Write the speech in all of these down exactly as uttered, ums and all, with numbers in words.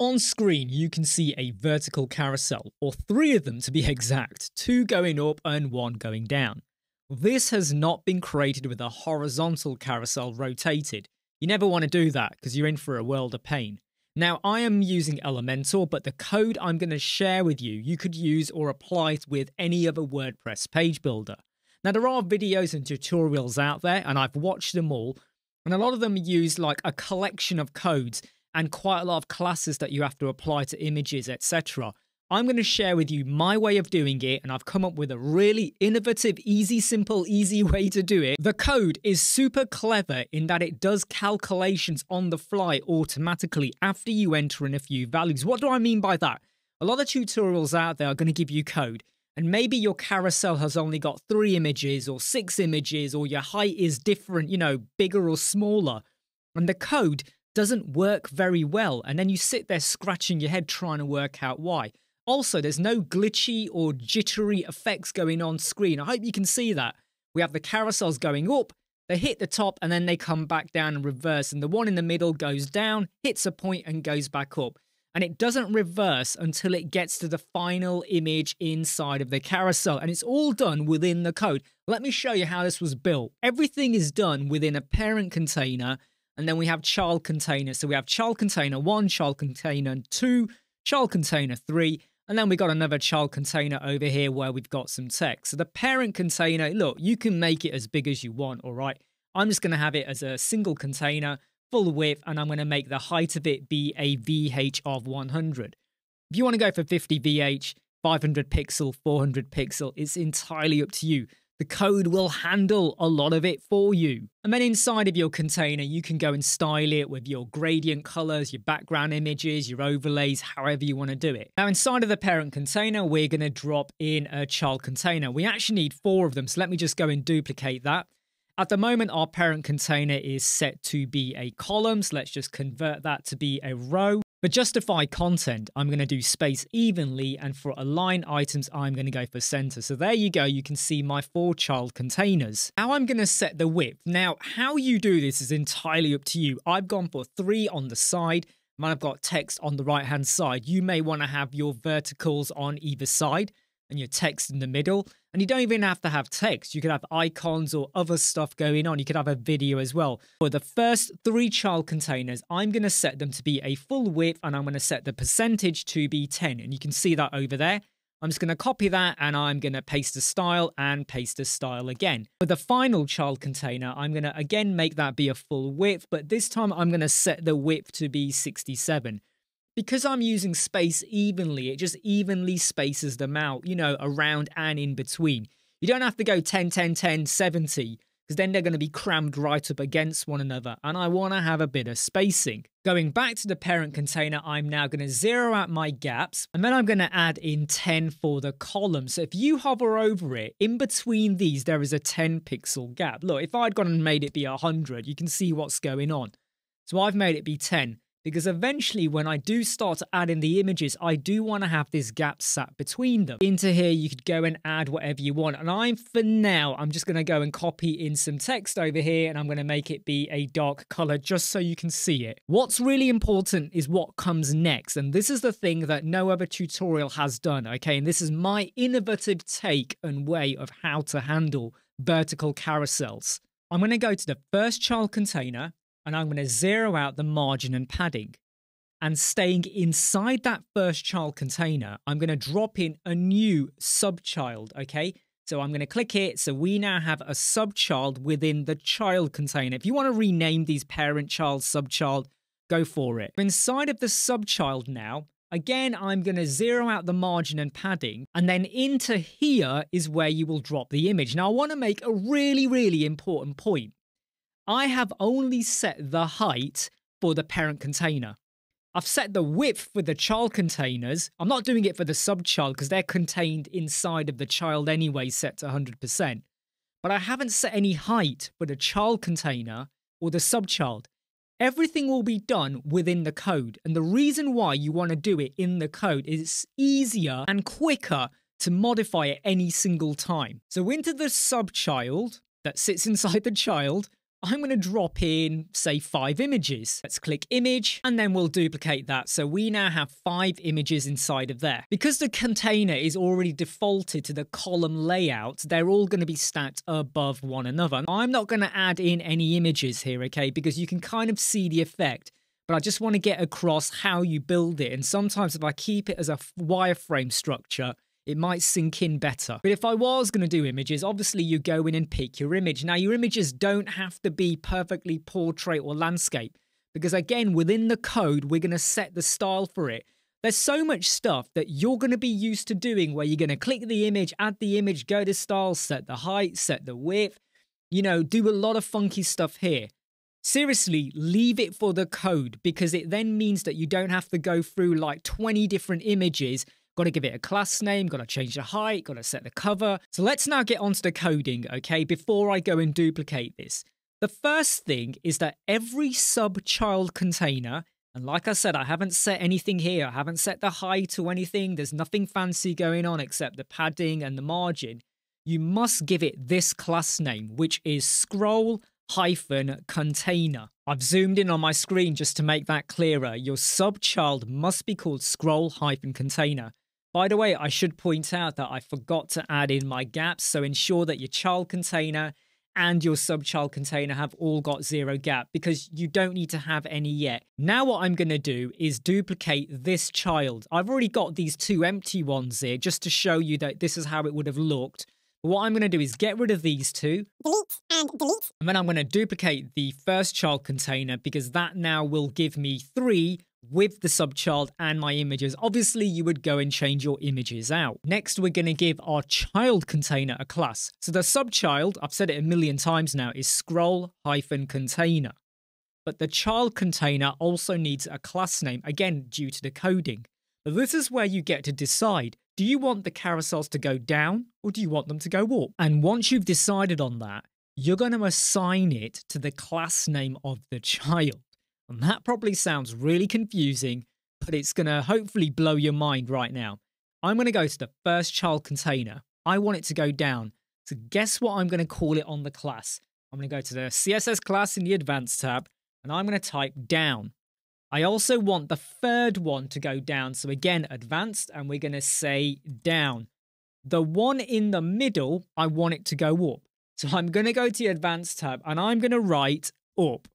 On screen, you can see a vertical carousel, or three of them to be exact, two going up and one going down. This has not been created with a horizontal carousel rotated. You never want to do that because you're in for a world of pain. Now, I am using Elementor, but the code I'm going to share with you, you could use or apply it with any other WordPress page builder. Now, there are videos and tutorials out there, and I've watched them all, and a lot of them use like a collection of codes and quite a lot of classes that you have to apply to images, et cetera. I'm going to share with you my way of doing it, and I've come up with a really innovative, easy, simple, easy way to do it. The code is super clever in that it does calculations on the fly automatically after you enter in a few values. What do I mean by that? A lot of tutorials out there are going to give you code, and maybe your carousel has only got three images or six images, or your height is different, you know, bigger or smaller, and the code doesn't work very well, and then you sit there scratching your head trying to work out why. Also, there's no glitchy or jittery effects going on screen. I hope you can see that. We have the carousels going up, they hit the top, and then they come back down and reverse, and the one in the middle goes down, hits a point, and goes back up. And it doesn't reverse until it gets to the final image inside of the carousel, and it's all done within the code. Let me show you how this was built. Everything is done within a parent container, and then we have child containers. So we have child container one, child container two, child container three, and then we got another child container over here where we've got some text. So the parent container, look, you can make it as big as you want, all right? I'm just gonna have it as a single container, full width, and I'm gonna make the height of it be a V H of one hundred. If you wanna go for fifty V H, five hundred pixel, four hundred pixel, it's entirely up to you. The code will handle a lot of it for you. And then inside of your container, you can go and style it with your gradient colors, your background images, your overlays, however you want to do it. Now, inside of the parent container, we're going to drop in a child container. We actually need four of them, so let me just go and duplicate that. At the moment, our parent container is set to be a column, so let's just convert that to be a row. For justify content, I'm going to do space evenly, and for align items, I'm going to go for center. So there you go, you can see my four child containers. Now I'm going to set the width. Now, how you do this is entirely up to you. I've gone for three on the side, and I've got text on the right-hand side. You may want to have your verticals on either side and your text in the middle. And you don't even have to have text. You could have icons or other stuff going on. You could have a video as well. For the first three child containers, I'm going to set them to be a full width, and I'm going to set the percentage to be ten. And you can see that over there. I'm just going to copy that, and I'm going to paste the style and paste the style again. For the final child container, I'm going to again make that be a full width, but this time I'm going to set the width to be sixty-seven. Because I'm using space evenly, it just evenly spaces them out, you know, around and in between. You don't have to go ten, ten, ten, seventy, because then they're going to be crammed right up against one another, and I want to have a bit of spacing. Going back to the parent container, I'm now going to zero out my gaps, and then I'm going to add in ten for the column. So if you hover over it, in between these, there is a ten pixel gap. Look, if I'd gone and made it be one hundred, you can see what's going on. So I've made it be ten. Because eventually when I do start to add in the images, I do want to have this gap sat between them. Into here, you could go and add whatever you want. And I'm, for now, I'm just going to go and copy in some text over here, and I'm going to make it be a dark color just so you can see it. What's really important is what comes next. And this is the thing that no other tutorial has done, okay? And this is my innovative take and way of how to handle vertical carousels. I'm going to go to the first child container, and I'm going to zero out the margin and padding. And staying inside that first child container, I'm going to drop in a new subchild, okay? So I'm going to click it, so we now have a subchild within the child container. If you want to rename these parent, child, subchild, go for it. Inside of the subchild now, again, I'm going to zero out the margin and padding, and then into here is where you will drop the image. Now, I want to make a really, really important point. I have only set the height for the parent container. I've set the width for the child containers. I'm not doing it for the subchild because they're contained inside of the child anyway, set to one hundred percent. But I haven't set any height for the child container or the subchild. Everything will be done within the code. And the reason why you want to do it in the code is it's easier and quicker to modify it any single time. So into the subchild that sits inside the child, I'm going to drop in, say, five images. Let's click image, and then we'll duplicate that. So we now have five images inside of there. Because the container is already defaulted to the column layout, they're all going to be stacked above one another. I'm not going to add in any images here, okay, because you can kind of see the effect. But I just want to get across how you build it. And sometimes if I keep it as a wireframe structure, it might sink in better. But if I was going to do images, obviously you go in and pick your image. Now, your images don't have to be perfectly portrait or landscape, because again, within the code, we're going to set the style for it. There's so much stuff that you're going to be used to doing where you're going to click the image, add the image, go to style, set the height, set the width, you know, do a lot of funky stuff here. Seriously, leave it for the code, because it then means that you don't have to go through like twenty different images. Got to give it a class name, got to change the height, got to set the cover. So let's now get onto the coding, okay, before I go and duplicate this. The first thing is that every sub-child container, and like I said, I haven't set anything here. I haven't set the height or anything. There's nothing fancy going on except the padding and the margin. You must give it this class name, which is scroll hyphen container. I've zoomed in on my screen just to make that clearer. Your subchild must be called scroll hyphen container. By the way, I should point out that I forgot to add in my gaps, so ensure that your child container and your subchild container have all got zero gap, because you don't need to have any yet. Now what I'm going to do is duplicate this child. I've already got these two empty ones here just to show you that this is how it would have looked. What I'm going to do is get rid of these two. Delete and delete. And then I'm going to duplicate the first child container, because that now will give me three with the subchild and my images. Obviously, you would go and change your images out. Next, we're going to give our child container a class. So the subchild, I've said it a million times now, is scroll hyphen container. But the child container also needs a class name, again, due to the coding. But this is where you get to decide. Do you want the carousels to go down, or do you want them to go up? And once you've decided on that, you're going to assign it to the class name of the child. And that probably sounds really confusing, but it's going to hopefully blow your mind right now. I'm going to go to the first child container. I want it to go down. So guess what I'm going to call it on the class? I'm going to go to the C S S class in the advanced tab, and I'm going to type down. I also want the third one to go down. So again, advanced, and we're going to say down. The one in the middle, I want it to go up. So I'm going to go to the advanced tab, and I'm going to write up.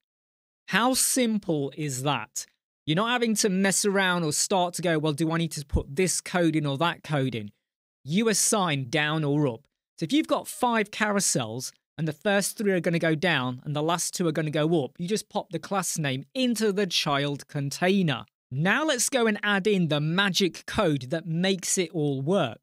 How simple is that? You're not having to mess around or start to go, well, do I need to put this code in or that code in? You assign down or up. So if you've got five carousels, and the first three are going to go down and the last two are going to go up, you just pop the class name into the child container. Now let's go and add in the magic code that makes it all work.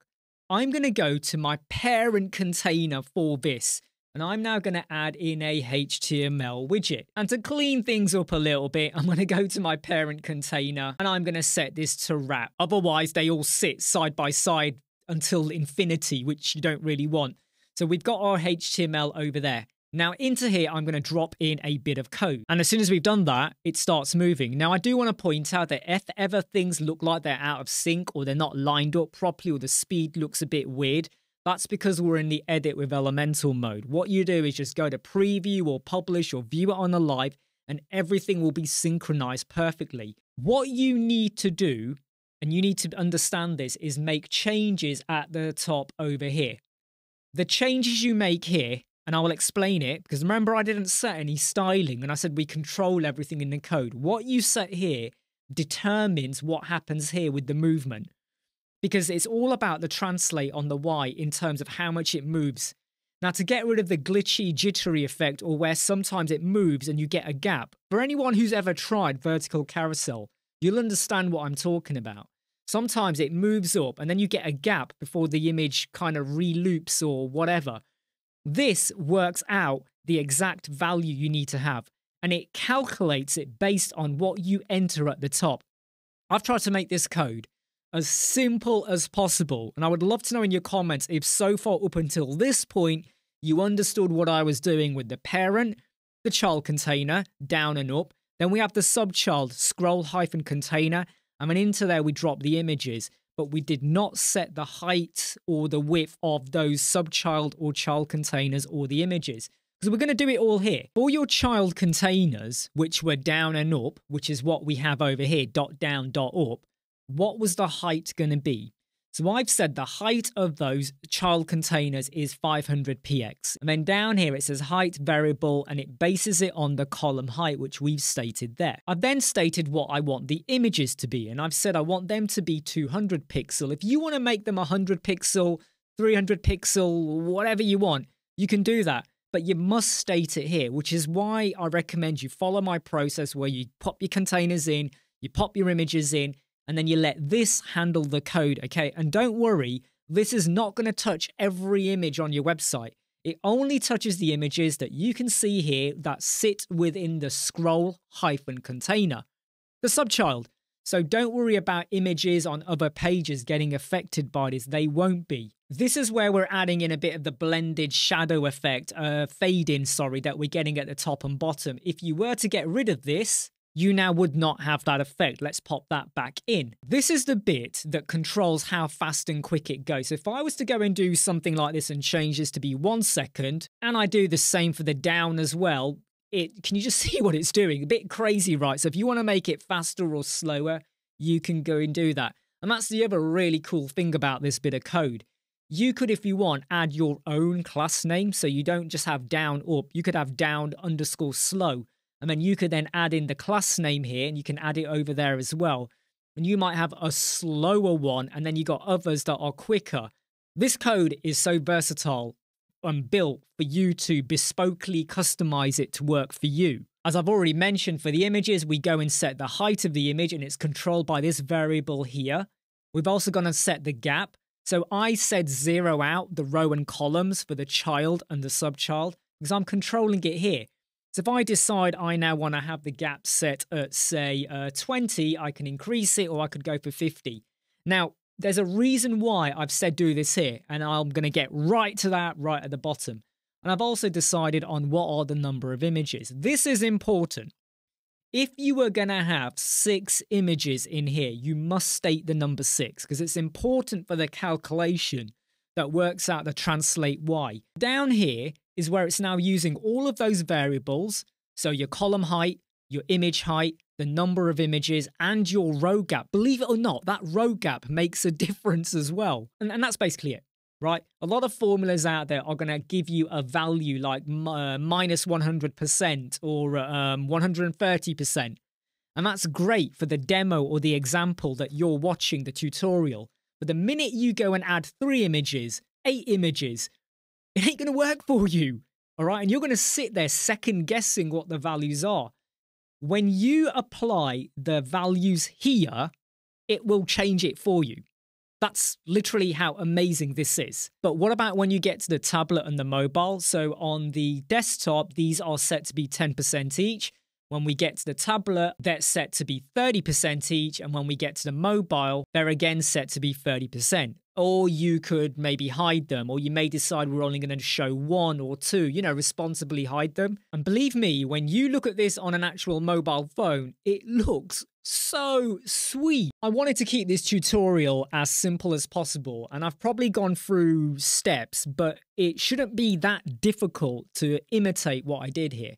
I'm going to go to my parent container for this, and I'm now going to add in a H T M L widget. And to clean things up a little bit, I'm going to go to my parent container, and I'm going to set this to wrap. Otherwise, they all sit side by side until infinity, which you don't really want. So we've got our H T M L over there. Now into here, I'm going to drop in a bit of code. And as soon as we've done that, it starts moving. Now I do want to point out that if ever things look like they're out of sync, or they're not lined up properly, or the speed looks a bit weird, that's because we're in the edit with Elementor mode. What you do is just go to preview or publish or view it on the live, and everything will be synchronized perfectly. What you need to do, and you need to understand this, is make changes at the top over here. The changes you make here, and I will explain it, because remember I didn't set any styling, and I said we control everything in the code. What you set here determines what happens here with the movement, because it's all about the translate on the Y in terms of how much it moves. Now, to get rid of the glitchy, jittery effect, or where sometimes it moves and you get a gap, for anyone who's ever tried vertical carousel, you'll understand what I'm talking about. Sometimes it moves up and then you get a gap before the image kind of reloops or whatever. This works out the exact value you need to have, and it calculates it based on what you enter at the top. I've tried to make this code as simple as possible, and I would love to know in your comments if so far up until this point you understood what I was doing with the parent, the child container, down and up. Then we have the subchild, scroll hyphen container. I mean, into there we drop the images, but we did not set the height or the width of those subchild or child containers or the images. because we're going to do it all here. For your child containers, which were down and up, which is what we have over here, dot down, dot up, what was the height going to be? So I've said the height of those child containers is five hundred P X. And then down here it says height variable, and it bases it on the column height, which we've stated there. I've then stated what I want the images to be, and I've said I want them to be two hundred pixel. If you want to make them one hundred pixel, three hundred pixel, whatever you want, you can do that. But you must state it here, which is why I recommend you follow my process where you pop your containers in, you pop your images in, and then you let this handle the code, okay? And don't worry, this is not going to touch every image on your website. It only touches the images that you can see here that sit within the scroll hyphen container, the subchild. So don't worry about images on other pages getting affected by this. They won't be. This is where we're adding in a bit of the blended shadow effect, uh, fade in, sorry, that we're getting at the top and bottom. If you were to get rid of this, you now would not have that effect. Let's pop that back in. This is the bit that controls how fast and quick it goes. So if I was to go and do something like this and change this to be one second, and I do the same for the down as well, it can you just see what it's doing? A bit crazy, right? So if you want to make it faster or slower, you can go and do that. And that's the other really cool thing about this bit of code. You could, if you want, add your own class name. So you don't just have down up, you could have down underscore slow. And then you could then add in the class name here, and you can add it over there as well. And you might have a slower one, and then you got others that are quicker. This code is so versatile and built for you to bespokely customize it to work for you. As I've already mentioned, for the images, we go and set the height of the image, and it's controlled by this variable here. We've also gone and set the gap. So I said zero out the row and columns for the child and the subchild because I'm controlling it here. So if I decide I now want to have the gap set at, say, uh, twenty, I can increase it, or I could go for fifty. Now, there's a reason why I've said do this here, and I'm going to get right to that right at the bottom. And I've also decided on what are the number of images. This is important. If you were going to have six images in here, you must state the number six because it's important for the calculation that works out the translate Y. Down here is where it's now using all of those variables. So your column height, your image height, the number of images, and your row gap. Believe it or not, that row gap makes a difference as well. And, and that's basically it, right? A lot of formulas out there are going to give you a value like uh, minus one hundred percent or um, one hundred thirty percent. And that's great for the demo or the example that you're watching, the tutorial. But the minute you go and add three images, eight images, it ain't going to work for you, all right? And you're going to sit there second guessing what the values are. When you apply the values here, it will change it for you. That's literally how amazing this is. But what about when you get to the tablet and the mobile? So on the desktop, these are set to be ten percent each. When we get to the tablet, they're set to be thirty percent each. And when we get to the mobile, they're again set to be thirty percent. Or you could maybe hide them, or you may decide we're only going to show one or two, you know, responsibly hide them. And believe me, when you look at this on an actual mobile phone, it looks so sweet. I wanted to keep this tutorial as simple as possible, and I've probably gone through steps, but it shouldn't be that difficult to imitate what I did here.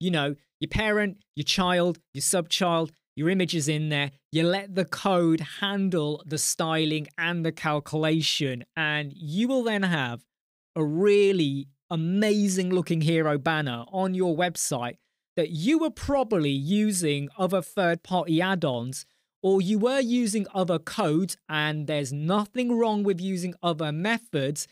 You know, your parent, your child, your subchild, your image is in there, you let the code handle the styling and the calculation, and you will then have a really amazing looking hero banner on your website that you were probably using other third-party add-ons, or you were using other codes, and there's nothing wrong with using other methods,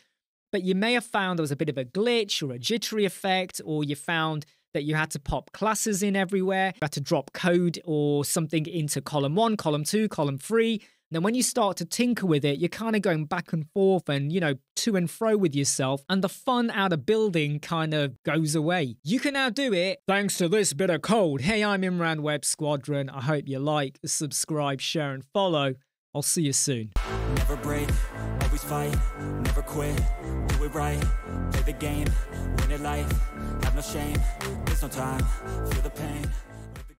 but you may have found there was a bit of a glitch or a jittery effect, or you found that you had to pop classes in everywhere, you had to drop code or something into column one, column two, column three. And then when you start to tinker with it, you're kind of going back and forth and, you know, to and fro with yourself. And the fun out of building kind of goes away. You can now do it thanks to this bit of code. Hey, I'm Imran Web Squadron. I hope you like, subscribe, share, and follow. I'll see you soon. Never break, always fight, never quit, do it right, play the game, win it life, have no shame, there's no time, feel the pain.